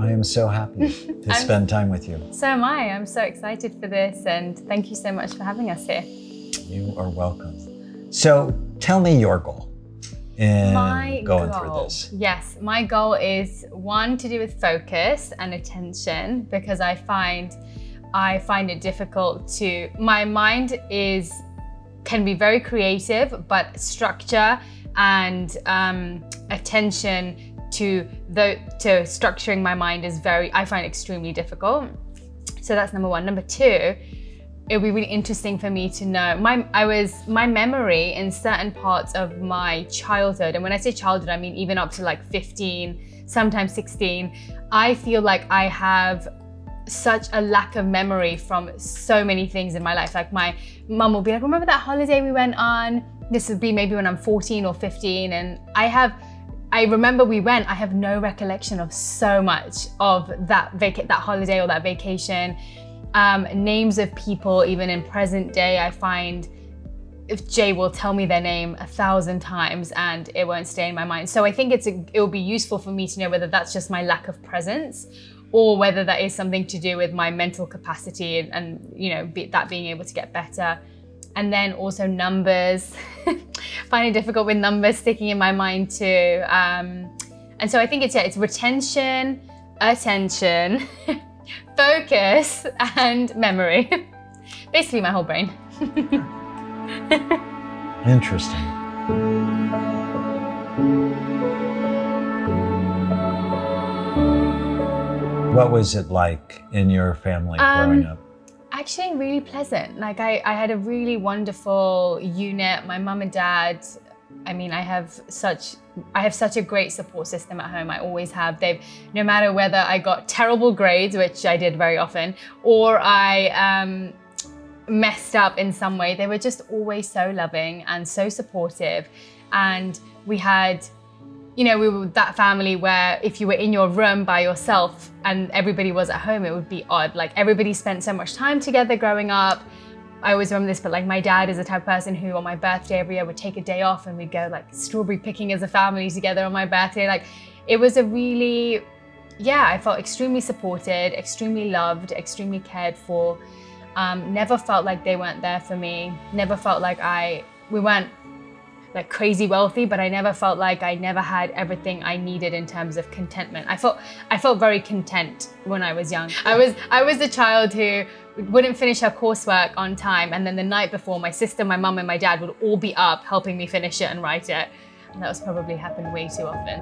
I'm so happy to spend time with you. So am I. I'm so excited for this, and thank you so much for having us here. You are welcome. So tell me your goal in going through this. Yes, my goal is one to do with focus and attention, because I find it difficult to, my mind can be very creative, but structure and attention to structuring my mind is I find extremely difficult. So that's number one. Number two, it would be really interesting for me to know my memory in certain parts of my childhood. And when I say childhood, I mean even up to like 15, sometimes 16. I feel like I have such a lack of memory from so many things in my life. Like my mum will be like, remember that holiday we went on? This would be maybe when I'm 14 or 15. And I have no recollection of so much of that holiday or that vacation. Names of people, even in present day, I find if Jay will tell me their name 1,000 times and it won't stay in my mind. So I think it'll be useful for me to know whether that's just my lack of presence or whether that is something to do with my mental capacity and you know, that being able to get better. And then also numbers, find it difficult with numbers sticking in my mind too. And so I think it's retention, attention, focus, and memory. Basically my whole brain. Interesting. What was it like in your family growing up? Actually really pleasant. Like I had a really wonderful unit. My mum and dad, I mean, I have such a great support system at home. I always have. No matter whether I got terrible grades, which I did very often, or I messed up in some way, they were just always so loving and so supportive. And we had, you know, we were that family where if you were in your room by yourself and everybody was at home, it would be odd. Like everybody spent so much time together growing up. I always remember this, but like my dad is the type of person who on my birthday every year would take a day off and we'd go like strawberry picking as a family together on my birthday. Like it was a really, yeah, I felt extremely supported, extremely loved, extremely cared for. Never felt like they weren't there for me. Never felt like we weren't like crazy wealthy, but I never felt like I never had everything I needed in terms of contentment. I felt very content when I was young. I was the child who wouldn't finish her coursework on time, and then the night before, my sister, my mum, and my dad would all be up helping me finish it and write it. And that was probably happened way too often.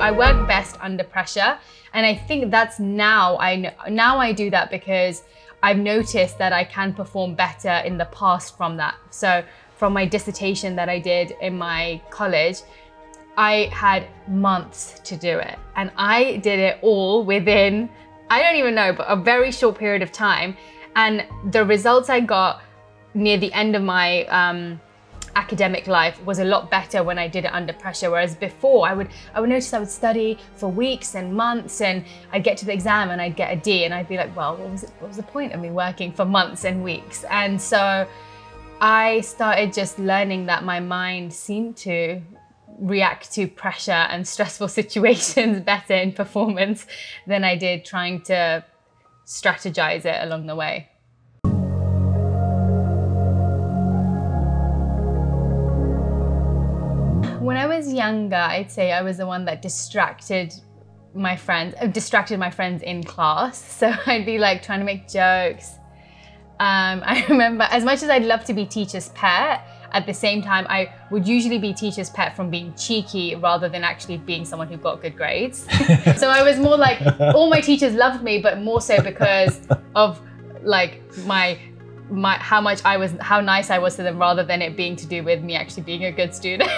I work best under pressure, and I think that's now I do that because I've noticed that I can perform better in the past from that. So from my dissertation that I did in my college, I had months to do it. And I did it all within, I don't even know, but a very short period of time. And the results I got near the end of my academic life was a lot better when I did it under pressure. Whereas before I would notice I would study for weeks and months and I'd get to the exam and I'd get a D and I'd be like, well, what was the point of me working for months and weeks? And so I started just learning that my mind seemed to react to pressure and stressful situations better in performance than I did trying to strategize it along the way. When I was younger, I'd say I was the one that distracted my friends in class. So I'd be like trying to make jokes. I remember, as much as I'd love to be teacher's pet, at the same time, I would usually be teacher's pet from being cheeky rather than actually being someone who got good grades. So I was more like, all my teachers loved me, but more so because of like how nice I was to them, rather than it being to do with me actually being a good student.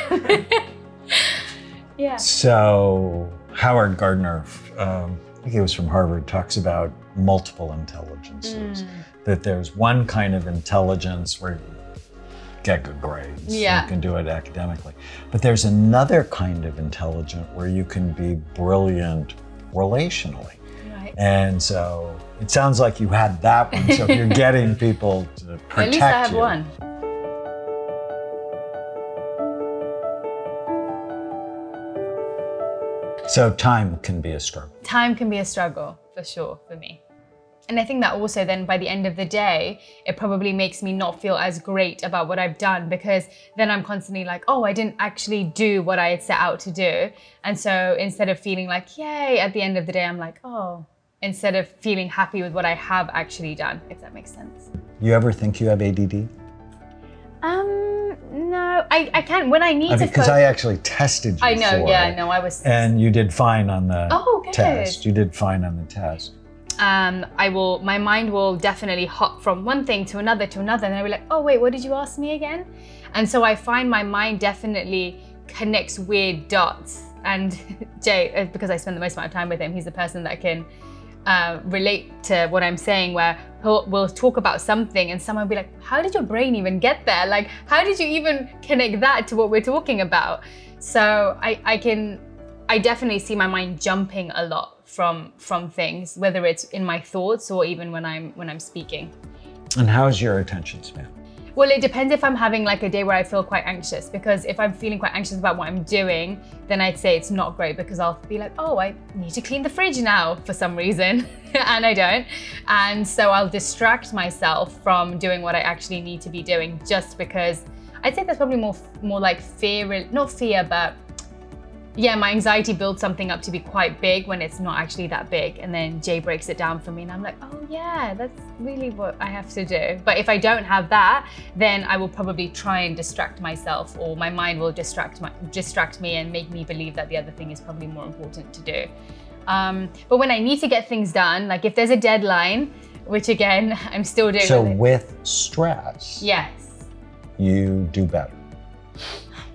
Yeah. So Howard Gardner, I think he was from Harvard, talks about multiple intelligences. That there's one kind of intelligence where get good grades. Yeah. You can do it academically. But there's another kind of intelligent where you can be brilliant relationally. Right. And so it sounds like you had that one. So if you're getting people to protect you. At least I have one. So time can be a struggle. Time can be a struggle, for sure, for me. And I think that also then by the end of the day, it probably makes me not feel as great about what I've done, because then I'm constantly like, oh, I didn't actually do what I had set out to do. And so instead of feeling like, yay, at the end of the day, I'm like, oh, instead of feeling happy with what I have actually done, if that makes sense. You ever think you have ADD? No, I can't. When I need to focus. Because I actually tested you for it. I know, yeah, no, I was. And you did fine on the test. You did fine on the test. My mind will definitely hop from one thing to another, and I'll be like, oh wait, what did you ask me again? And so I find my mind definitely connects weird dots. And Jay, because I spend the most amount of time with him, he's the person that can relate to what I'm saying, where we'll talk about something and someone will be like, how did your brain even get there? Like, how did you even connect that to what we're talking about? So I definitely see my mind jumping a lot from things, whether it's in my thoughts or even when I'm speaking. And how's your attention span? Well, it depends if I'm having like a day where I feel quite anxious, because if I'm feeling quite anxious about what I'm doing, then I'd say it's not great, because I'll be like, oh, I need to clean the fridge now for some reason, and I don't. And so I'll distract myself from doing what I actually need to be doing, just because I'd say that's probably more like fear, not fear, but yeah, my anxiety builds something up to be quite big when it's not actually that big. And then Jay breaks it down for me and I'm like, oh yeah, that's really what I have to do. But if I don't have that, then I will probably try and distract myself, or my mind will distract me and make me believe that the other thing is probably more important to do. But when I need to get things done, like if there's a deadline, which again, I'm still doing. So with stress, yes, you do better.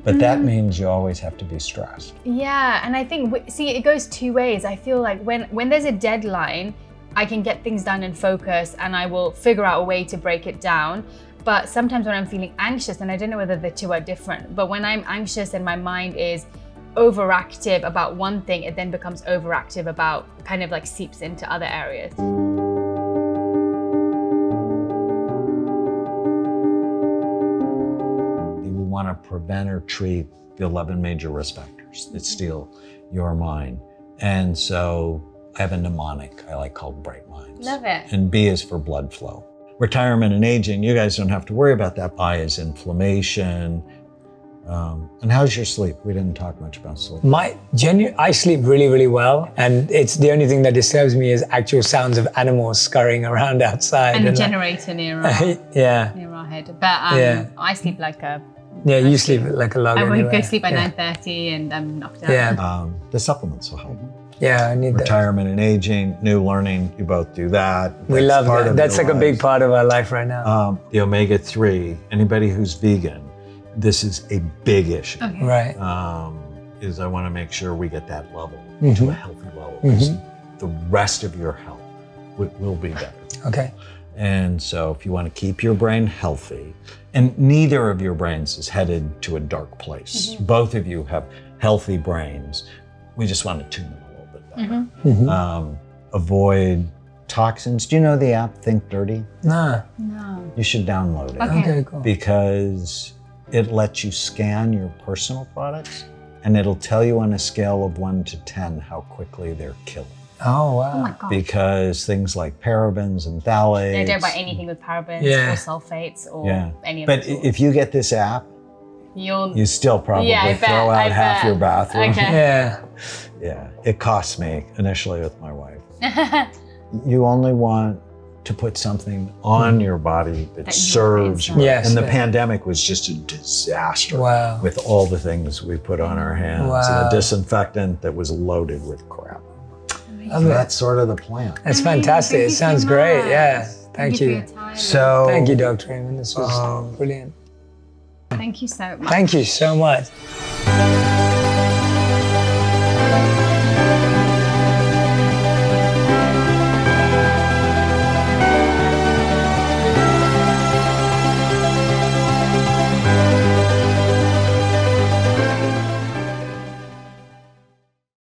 But that means you always have to be stressed. Yeah, and I think, see, it goes two ways. I feel like when there's a deadline, I can get things done and focus, and I will figure out a way to break it down. But sometimes when I'm feeling anxious, and I don't know whether the two are different, but when I'm anxious and my mind is overactive about one thing, it then becomes overactive about, kind of like seeps into other areas. Want to prevent or treat the 11 major risk factors that steal your mind. And so I have a mnemonic I like called Bright Minds. Love it. And B is for blood flow. Retirement and aging, you guys don't have to worry about that. I is inflammation. And how's your sleep? We didn't talk much about sleep. I sleep really, really well. And it's the only thing that disturbs me is actual sounds of animals scurrying around outside. And the generator near our head. But I sleep like a... Yeah, you sleep like a log. I won't go sleep by 9:30 and I'm knocked out. Yeah. The supplements will help. Yeah, I need that. Retirement and aging, new learning, you both do that. We love that. That's like a big part of our life right now. The omega-3, anybody who's vegan, this is a big issue. Okay. Right. I want to make sure we get that level to a healthy level. Mm-hmm. The rest of your health will be better. Okay. And so if you want to keep your brain healthy, and neither of your brains is headed to a dark place. Mm-hmm. Both of you have healthy brains. We just want to tune them a little bit better. Mm-hmm. Mm-hmm. Avoid toxins. Do you know the app Think Dirty? No. No. You should download it. Okay, cool. Because it lets you scan your personal products, and it'll tell you on a scale of 1 to 10 how quickly they're killed. Oh, wow. Oh my God. Because things like parabens and phthalates. They don't buy anything with parabens or sulfates or any of that. But if you get this app, you still probably throw out half your bathroom. Okay. Yeah. Yeah. It cost me initially with my wife. You only want to put something on your body that serves you. Yes, and the pandemic was just a disaster with all the things we put on our hands and the disinfectant that was loaded with crap. So that's sort of the plan. That's fantastic. It sounds great. Yeah. Thank you. So thank you, Dr. Raymond. This was brilliant. Thank you so much. Thank you so much.